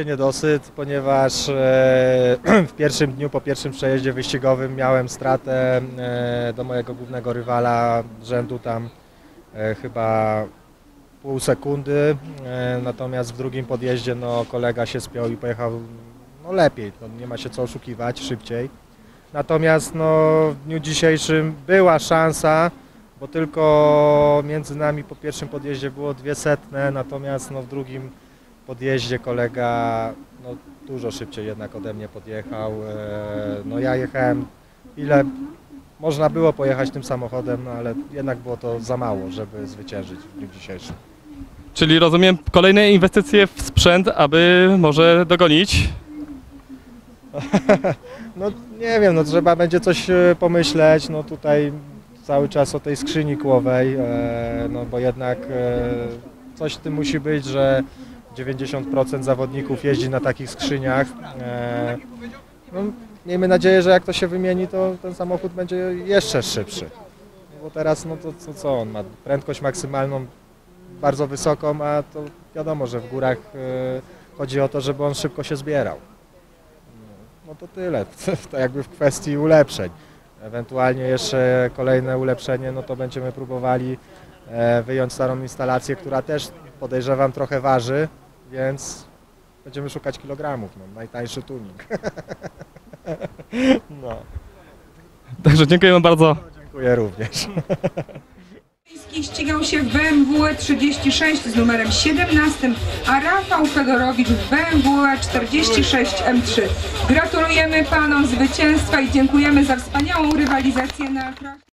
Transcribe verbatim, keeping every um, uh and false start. oczywiście niedosyt, ponieważ e, w pierwszym dniu, po pierwszym przejeździe wyścigowym miałem stratę e, do mojego głównego rywala rzędu tam e, chyba pół sekundy, e, natomiast w drugim podjeździe no, kolega się spiął i pojechał no, lepiej, no, nie ma się co oszukiwać, szybciej. Natomiast no, w dniu dzisiejszym była szansa, bo tylko między nami po pierwszym podjeździe było dwie setne, natomiast no, w drugim podjeździe kolega no, dużo szybciej jednak ode mnie podjechał. No, ja jechałem ile można było pojechać tym samochodem, no, ale jednak było to za mało, żeby zwyciężyć w dniu dzisiejszym. Czyli rozumiem kolejne inwestycje w sprzęt, aby może dogonić? No nie wiem, no, trzeba będzie coś pomyśleć, no tutaj cały czas o tej skrzyni kłowej, no bo jednak coś w tym musi być, że dziewięćdziesiąt procent zawodników jeździ na takich skrzyniach. No, miejmy nadzieję, że jak to się wymieni, to ten samochód będzie jeszcze szybszy. Bo teraz no to, to co on ma? Prędkość maksymalną bardzo wysoką, a to wiadomo, że w górach chodzi o to, żeby on szybko się zbierał. No to tyle, to jakby w kwestii ulepszeń. Ewentualnie jeszcze kolejne ulepszenie, no to będziemy próbowali wyjąć starą instalację, która też podejrzewam trochę waży, więc będziemy szukać kilogramów, no, najtańszy tuning. No. Także dziękujemy bardzo. No, dziękuję również. Ścigał się w B M W E trzydzieści sześć z numerem siedemnastym, a Rafał Fedorowicz w B M W E czterdzieści sześć M trzy. Gratulujemy panom zwycięstwa i dziękujemy za wspaniałą rywalizację na trasie.